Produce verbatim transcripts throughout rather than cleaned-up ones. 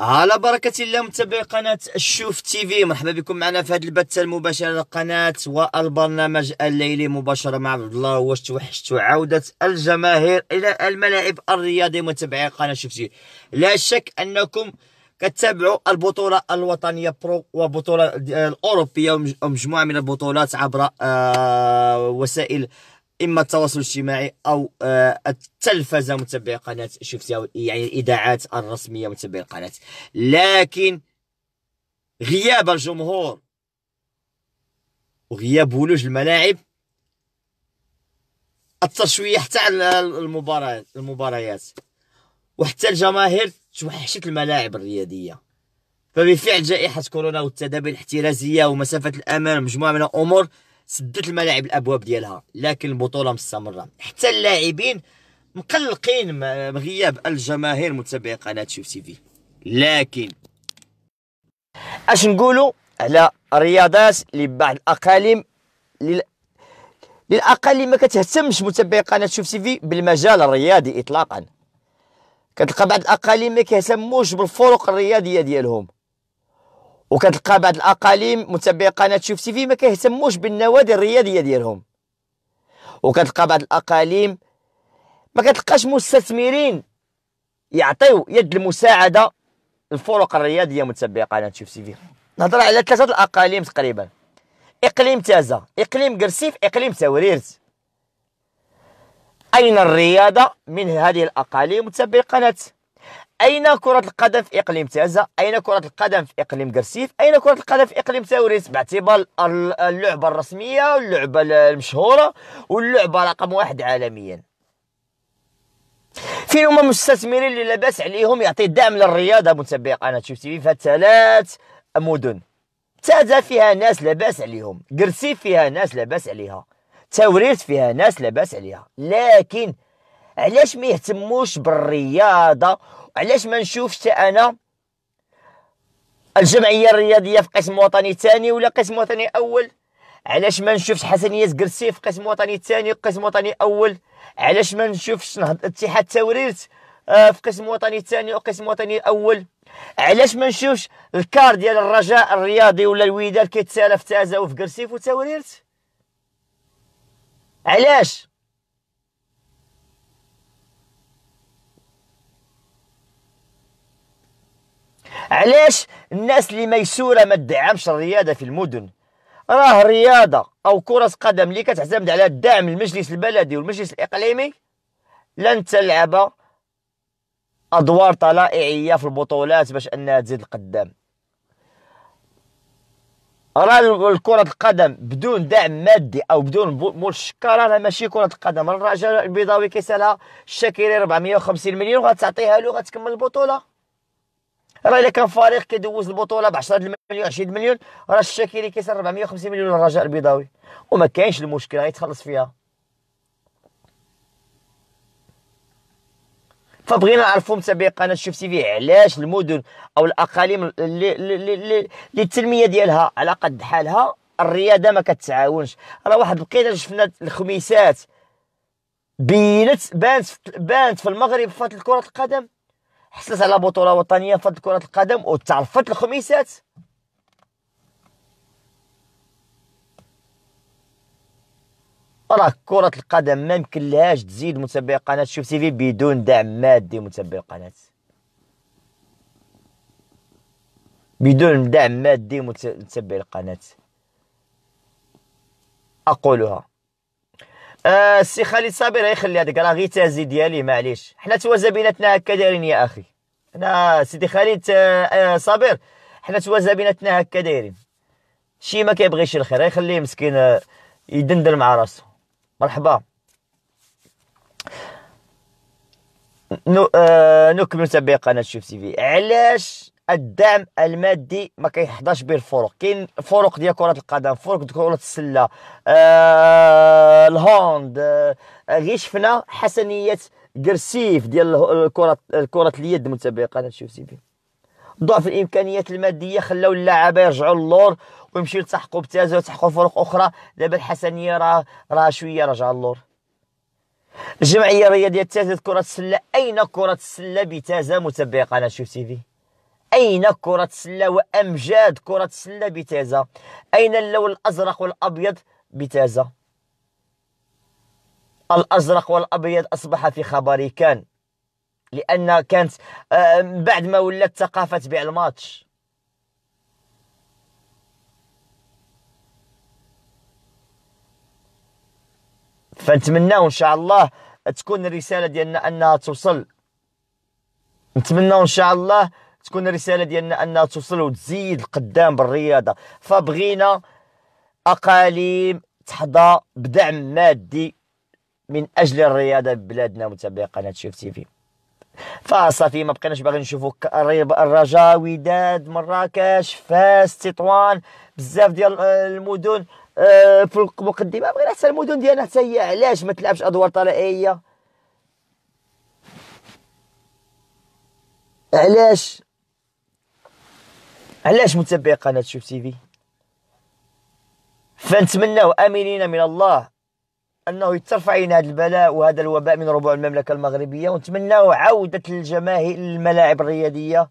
على بركة الله متابعي قناة شوف تي في، مرحبا بكم معنا في هذا البث المباشر على القناة والبرنامج الليلي مباشرة مع عبدالله. واش توحشتوا عودة الجماهير إلى الملاعب الرياضية متابعي قناة شوف تي في؟ لا شك أنكم كتابعوا البطولة الوطنية برو وبطولة الأوروبية ومجموعة من البطولات عبر وسائل إما التواصل الاجتماعي أو التلفزة متابعي قناة شوف تي في، يعني الإذاعات الرسمية متابعي القناة. لكن غياب الجمهور وغياب ولوج الملاعب أثر شوية حتى على المباريات المباريات وحتى الجماهير توحشت الملاعب الرياضية. فبفعل جائحة كورونا والتدابير الاحترازية ومسافة الأمان مجموعة من الأمور سدت الملاعب الابواب ديالها، لكن البطوله مستمره، حتى اللاعبين مقلقين من غياب الجماهير متابعي قناه شوف تي في. لكن اش نقولوا على رياضات لبعض الاقاليم لل... للاقاليم ما كتهتمش متابعي قناه شوف تي في بالمجال الرياضي اطلاقا. كتلقى بعض الاقاليم ما كيهتموش بالفروق الرياضيه ديالهم، وكتلقى بعض الاقاليم متابعي قناه شوف تي في ما كيهتموش بالنوادي الرياضيه ديالهم، وكتلقى بعض الاقاليم ما كتلقاش مستثمرين يعطيو يد المساعده للفرق الرياضيه متابعي قناه شوف تي في. نهضر على ثلاثه الاقاليم تقريبا، اقليم تازة، اقليم قرسيف، اقليم تاوريت. اين الرياضه من هذه الاقاليم متابعي قناه؟ أين كرة القدم في إقليم تازة؟ أين كرة القدم في إقليم قرسيف؟ أين كرة القدم في إقليم تاوريت؟ باعتبار اللعبة الرسمية واللعبة المشهورة واللعبة رقم واحد عالميا. فين هما المستثمرين اللي لاباس عليهم يعطي الدعم للرياضة متابعي قناة شوف تي في في ثلاث مدن؟ تازة فيها ناس لاباس عليهم، قرسيف فيها ناس لاباس عليها، تاوريت فيها ناس لاباس عليها. لكن علاش ما يهتموش بالرياضة؟ علاش ما نشوفش انا الجمعيه الرياضيه في قسم وطني ثاني ولا قسم وطني اول؟ علاش ما نشوفش حسنيه قرسيف في قسم وطني ثاني وقسم وطني اول؟ علاش ما نشوفش نهضه اتحاد تاوريت في قسم وطني ثاني وقسم وطني اول؟ علاش ما نشوفش الكار ديال الرجاء الرياضي ولا الويداد كيتسالى في تازة وفي قرسيف وتاوريت؟ علاش؟ علاش الناس اللي ميسوره ما تدعمش الرياضه في المدن؟ راه رياضه او كره قدم اللي كتعتمد على الدعم المجلس البلدي والمجلس الاقليمي لن تلعب ادوار طلائعيه في البطولات باش انها تزيد القدام. راه الكره القدم بدون دعم مادي او بدون مشكره راه ماشي كره القدم. الرجاء البيضاوي كيسالها الشاكري أربعمية وخمسين مليون غتعطيها له غتكمل البطوله. راه إلا كان فريق كيدوز البطولة ب عشرة مليون عشرين مليون راه الشاكيري كيسال أربعمية وخمسين مليون للرجاء البيضاوي وما كاينش المشكلة غيتخلص فيها. فبغينا نعرفوا متابعي قناة شوف تي في علاش المدن أو الأقاليم اللي اللي التنمية ديالها على قد حالها الرياضة ما كتعاونش. راه واحد الوقيته شفنا الخميسات بينت بانت بانت في المغرب فات كرة القدم حصلت على بطولة وطنية في كرة القدم وتعرفت الخميسات. راه كرة القدم ما يمكن لهاش تزيد متابعي قناة شوف تي في بدون دعم مادي متابعي القناة، بدون دعم مادي متابعي القناة أقولها. آه السي خالد صابر يخلي هذاك راه غير تازي ديالي معليش، حنا توازا بيناتنا هكا دايرين يا اخي. انا سيدي خالد آه آه صابر حنا توازا بيناتنا هكا دايرين، شي ما كيبغيش الخير يخليه مسكين آه يدندن مع راسو. مرحبا نو آه نكمل متابعي قناه شوف تي في. علاش الدعم المادي ما كيحضرش به الفرق؟ كاين فرق ديال كرة القدم، فرق ديال كرة السلة، آه الهوند، آه غير شفنا حسنية قرسيف ديال كرة كرة اليد متابعي قناة شوف تي في. ضعف الامكانيات المادية خلاو اللاعبين يرجعوا للور ويمشيو يلتحقوا بتازة ويلتحقوا فرق أخرى. دابا الحسنية راه راه شوية راجعة للور. الجمعية الرياضية تازة كرة السلة، أين كرة السلة بتازة متابعي قناة شوف تي في؟ أين كرة السلة وأمجاد كرة السلة بتازة؟ أين اللون الأزرق والأبيض بتازة؟ الأزرق والأبيض أصبح في خبر كان، لأن كانت بعد ما ولات ثقافة تبيع الماتش. فنتمناو إن شاء الله تكون الرسالة ديالنا أنها توصل، نتمناو إن شاء الله تكون الرسالة ديالنا أنها توصل وتزيد القدام بالرياضة. فبغينا أقاليم تحظى بدعم مادي من أجل الرياضة ببلادنا. متابعي قناة شوف تي في، فصافي ما بقيناش باغي نشوفوا الرجاء، وداد، مراكش، فاس، تطوان، بزاف ديال المدن في المقدمة، غير حتى المدن ديالنا حتى هي علاش ما تلعبش أدوار طلائعية؟ علاش؟ علاش متابعي قناة شوف تي في؟ فنتمناو آمنين من الله أنه يترفع عن هذا البلاء وهذا الوباء من ربوع المملكة المغربية، ونتمناو عودة الجماهير للملاعب الرياضية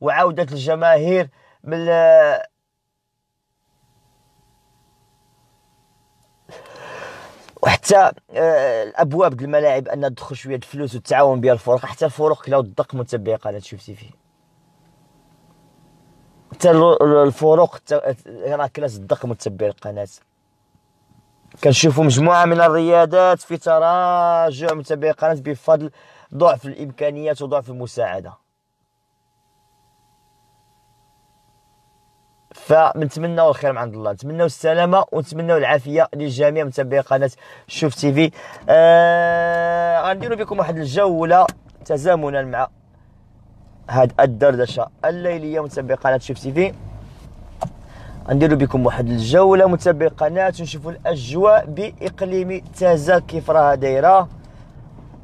وعودة الجماهير بال وحتى الابواب ديال الملاعب ان تدخل شويه د الفلوس وتعاون بها الفرق، حتى الفرق كلاو الدق. متابعي قناه شوف تي في، حتى الفرق راه كلاس الدق. متابعي القناه كنشوفوا مجموعه من الرياضات في تراجع متابعي القناه بفضل ضعف الامكانيات وضعف المساعده. فنتمناو الخير من عند الله، نتمناو السلامه ونتمناو العافيه للجميع متابعي قناه شوف تي في. آه... غنديرو بكم واحد الجوله تزامنا مع هاد الدردشه الليليه متابعي قناه شوف تي في. غنديرو بكم واحد الجوله متابعي قناه ونشوفوا الاجواء باقليم تازة كيف راها دايره،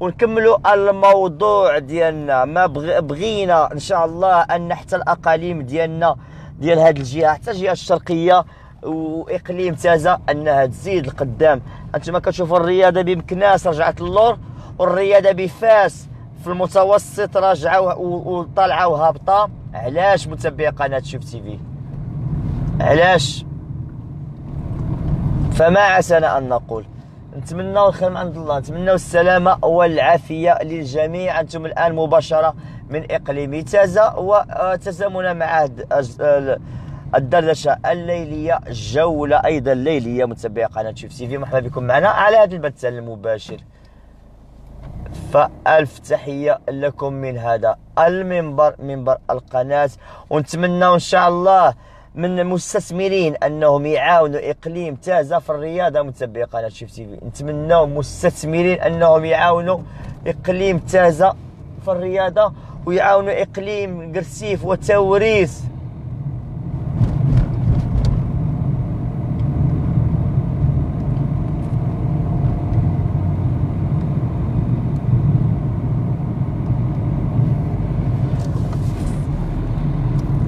ونكملوا الموضوع ديالنا. ما بغ... بغينا ان شاء الله ان حتى الاقاليم ديالنا ديال هاد الجهه، حتى الجهه الشرقيه واقليم تازه، انها تزيد القدام. انتما كتشوفوا الرياضه بمكناس رجعت للور، والرياضه بفاس في المتوسط راجعه وطالعه وهابطه. علاش متابعي قناه شوف تي في؟ علاش؟ فما عسانا ان نقول نتمناو الخير من عند الله، نتمناو السلامه والعافيه للجميع. انتم الان مباشره من اقليم تازة، وتزامنا مع الدردشه الليليه، جوله ايضا ليليه متابعي قناه شوف تي في. مرحبا بكم معنا على هذا البث المباشر، فالف تحيه لكم من هذا المنبر، منبر القناه. ونتمنى ان شاء الله من المستثمرين انهم يعاونوا اقليم تازة في الرياضه متابعي قناه شوف تي في. نتمناو مستثمرين انهم يعاونوا اقليم تازة في الرياضه ويعاونوا اقليم قرسيف وتاوريت.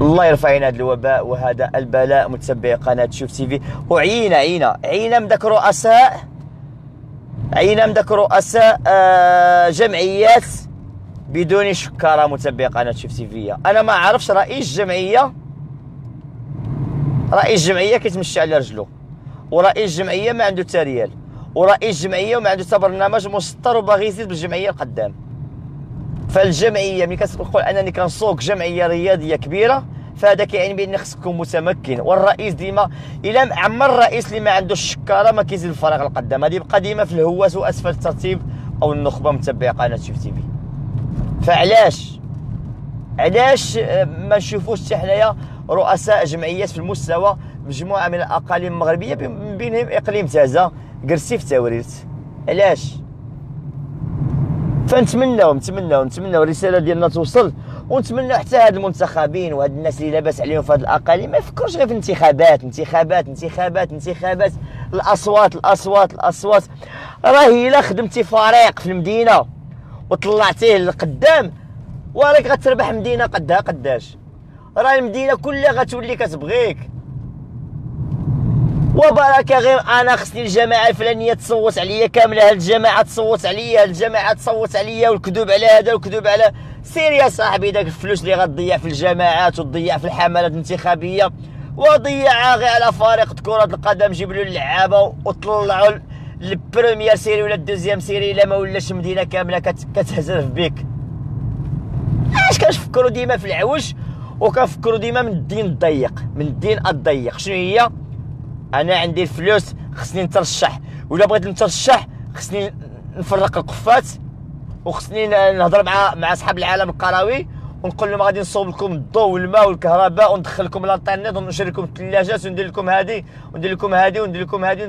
الله يرفع عن هذا الوباء وهذا البلاء متابعي قناه شوف تي في. وعينا عينا عينا من ذاك رؤساء، عينا من ذاك رؤساء آه جمعيات بدون شكاره متابعي قناه شوف تي في. انا ما عرفش رئيس جمعيه، رئيس جمعيه كيتمشى على رجله، ورئيس جمعيه ما عنده حتى ريال، ورئيس جمعيه وما عنده حتى برنامج مسطر وباغي يزيد بالجمعيه القدام. فالجمعيه ملي كتقول انني كنسوق جمعيه رياضيه كبيره، فهذا كيعني بان خصك تكون متمكن. والرئيس ديما الا عمر الرئيس اللي ما عندوش الشكاره ما كيزيد الفراغ القدام، هذه يبقى ديما في الهواس واسفل الترتيب او النخبه متابعي قناه شوف تي في. فعلاش علاش ما نشوفوش حتى حنايا رؤساء جمعيات في المستوى مجموعه من الاقاليم المغربيه من بينهم اقليم تازة، قرسيف، تاوريت؟ علاش؟ فنتمناو نتمناو نتمناو الرساله ديالنا توصل، ونتمناو حتى هاد المنتخبين وهاد الناس اللي لاباس عليهم في هاد الاقاليم ما يفكروش غير في انتخابات انتخابات انتخابات انتخابات. الاصوات الاصوات الاصوات راهي الا خدمتي فريق في المدينه وطلعتيه للقدام وراك غتربح مدينه قدها قداش. راه المدينه كلها غتولي كتبغيك، وبركه غير انا خصني الجماعه الفلانيه تصوت عليا كامله، هاد الجماعه تصوت عليا، هاد الجماعه تصوت عليا، والكذوب على هذا والكذوب على سير يا صاحبي داك الفلوس اللي غتضيع في الجماعات وتضيع في الحملات الانتخابيه وضيعها غير على فريق كره القدم، جيب له اللعابه وطلعوا البروميير سيري ولا الدوزيام سيري، الا ما ولاش مدينه كامله كتهزرف بك. علاش كنفكروا ديما في العوج وكنفكروا ديما من الدين الضيق، من الدين الضيق. شنو هي؟ انا عندي الفلوس خصني نترشح، ولا بغيت نترشح خصني نفرق القفات وخصني نهضر مع مع اصحاب العالم القروي ونقول لهم غادي نصوب لكم الضوء والماء والكهرباء وندخل لكم لانترنيت ونشري لكم الثلاجات وندير لكم هذه وندير لكم هذه وندير لكم هذه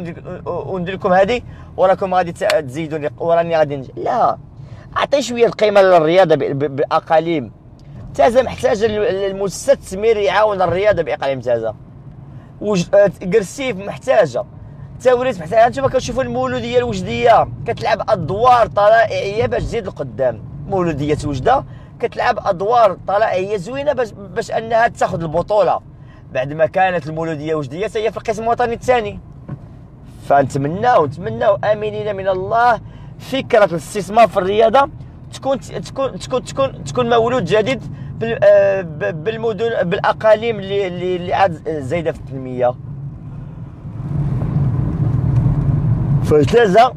وندير لكم هذه وراكم غادي تزيدوني وراني غادي نجي. لا، اعطي شويه القيمه للرياضه بالاقاليم تازة. محتاج المؤسسات التسمير يعاون الرياضه باقاليم تازة. قرسيف محتاجه، تاوريت محتاجه. انتما كتشوفوا المولوديه الوجديه كتلعب ادوار طلائعيه باش تزيد لقدام. مولوديه وجده كتلعب ادوار طلائعيه زوينه باش باش انها تاخذ البطوله، بعد ما كانت المولوديه الوجديه هي في القسم الوطني الثاني. فنتمناو نتمناو امنين من الله فكره الاستثمار في الرياضه تكون تكون تكون تكون تكون مولود جديد بالمدن بالاقاليم اللي اللي عاد زايده في التنميه. فتازة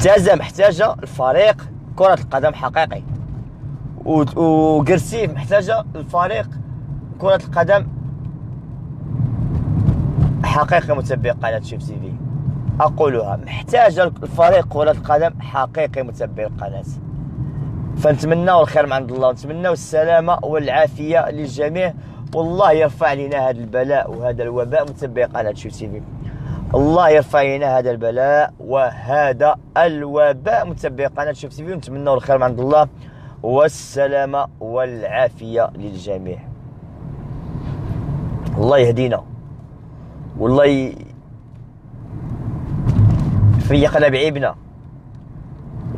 تازة محتاجه الفريق كره القدم حقيقي، وقرسيف محتاجه الفريق كره القدم حقيقي متابع قناه شوف تي في. اقولها، محتاجه الفريق كره القدم حقيقي متابع القناه. فنتمناو الخير من عند الله، ونتمناو السلامه والعافيه للجميع، والله يرفع لنا هذا البلاء وهذا الوباء متبعي قناه شوف تي في. الله يرفع لنا هذا البلاء وهذا الوباء متبعي قناه شوف تي في، ونتمناو الخير من عند الله والسلامه والعافيه للجميع. الله يهدينا، والله يفيقنا بعيبنا،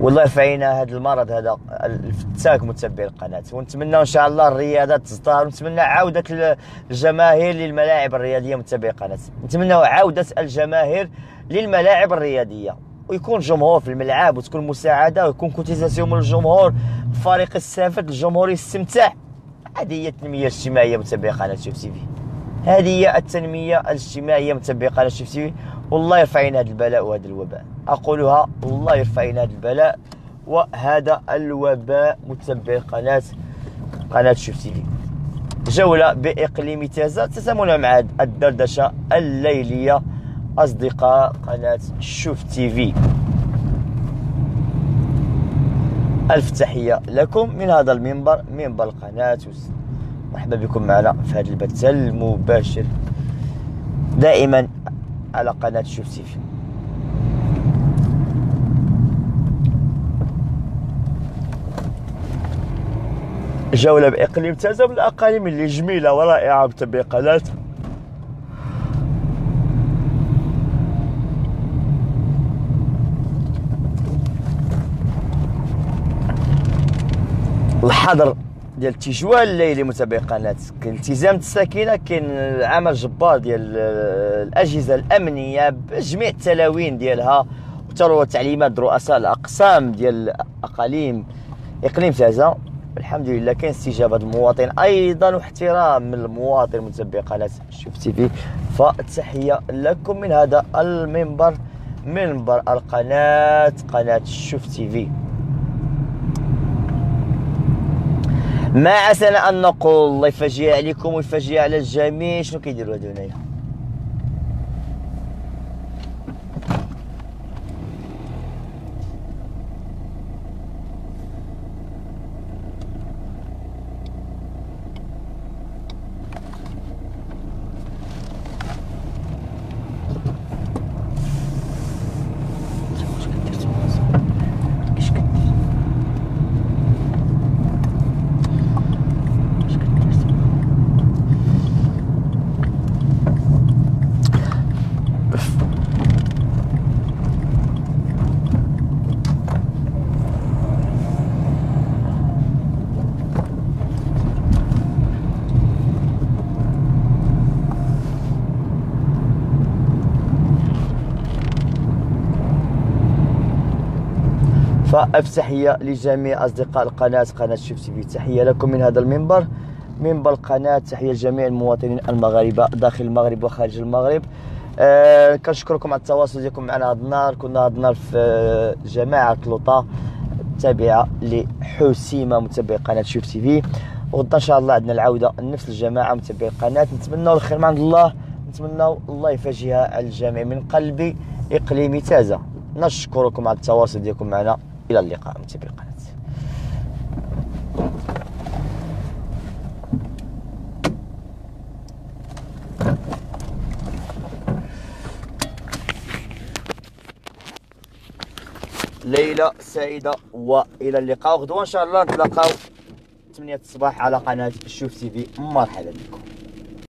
والله يرفع لنا هذا المرض هذا الفتاك متابعي القناه. ونتمنى ان شاء الله الرياضه تزدهر، ونتمنى عوده الجماهير للملاعب الرياضيه متابعي القناه. نتمنى عوده الجماهير للملاعب الرياضيه، ويكون جمهور في الملعب، وتكون مساعده، ويكون كوتيزاسيون من الجمهور. الفريق السافد الجمهور يستمتع. هذه هي التنميه الاجتماعيه متابعي قناه شوف تي في. هذه هي التنميه الاجتماعيه متابعي قناه شوف تي في. والله يرفع لنا هذا البلاء وهذا الوباء. اقولها، والله يرفع لنا هذا البلاء وهذا الوباء متابعي قناه قناه شوف تي في. جوله باقليم تازة تتمون مع الدردشه الليليه اصدقاء قناه شوف تي في. الف تحيه لكم من هذا المنبر، منبر القناه. مرحبا بكم معنا في هذا البث المباشر دائما على قناة شوف تي في. جولة بإقليم تازة من الأقاليم اللي جميلة ورائعة متابعي قناة الحظر ديال التجوال الليلي متابعي قناه. كاين التزام الساكنه، كاين العمل الجبار ديال الاجهزه الامنيه بجميع التلاوين ديالها، وتروى تعليمات رؤساء الاقسام ديال اقاليم اقليم تازة. الحمد لله كاين استجابه المواطن ايضا واحترام المواطن متابعي قناه شوف تي في. فتحيه لكم من هذا المنبر، منبر القناه قناه شوف تي في. ما عسانا ان نقول الله يفاجئ عليكم ويفاجئ على الجميع. شنو كيديروا هادو هنايا؟ فألف تحية لجميع أصدقاء القناة، قناة شوف تي في، تحية لكم من هذا المنبر، منبر القناة، تحية لجميع المواطنين المغاربة داخل المغرب وخارج المغرب. أه كنشكركم على التواصل ديالكم معنا هذا النهار، كنا هذا النهار في جماعة لوطا تابعة لحسيمة متابعي قناة شوف تي في، وغدا إن شاء الله عندنا العودة نفس الجماعة متابعي القناة، نتمنوا الخير من عند الله، نتمنوا الله يفاجئها على الجميع من قلبي إقليمي تازة. نشكركم على التواصل ديالكم معنا، إلى اللقاء متابعي القناة. ليلة سعيدة وإلى اللقاء، وغدوة إن شاء الله نتلاقاو ثمانية الصباح على قناة شوف تي في، مرحبا بكم.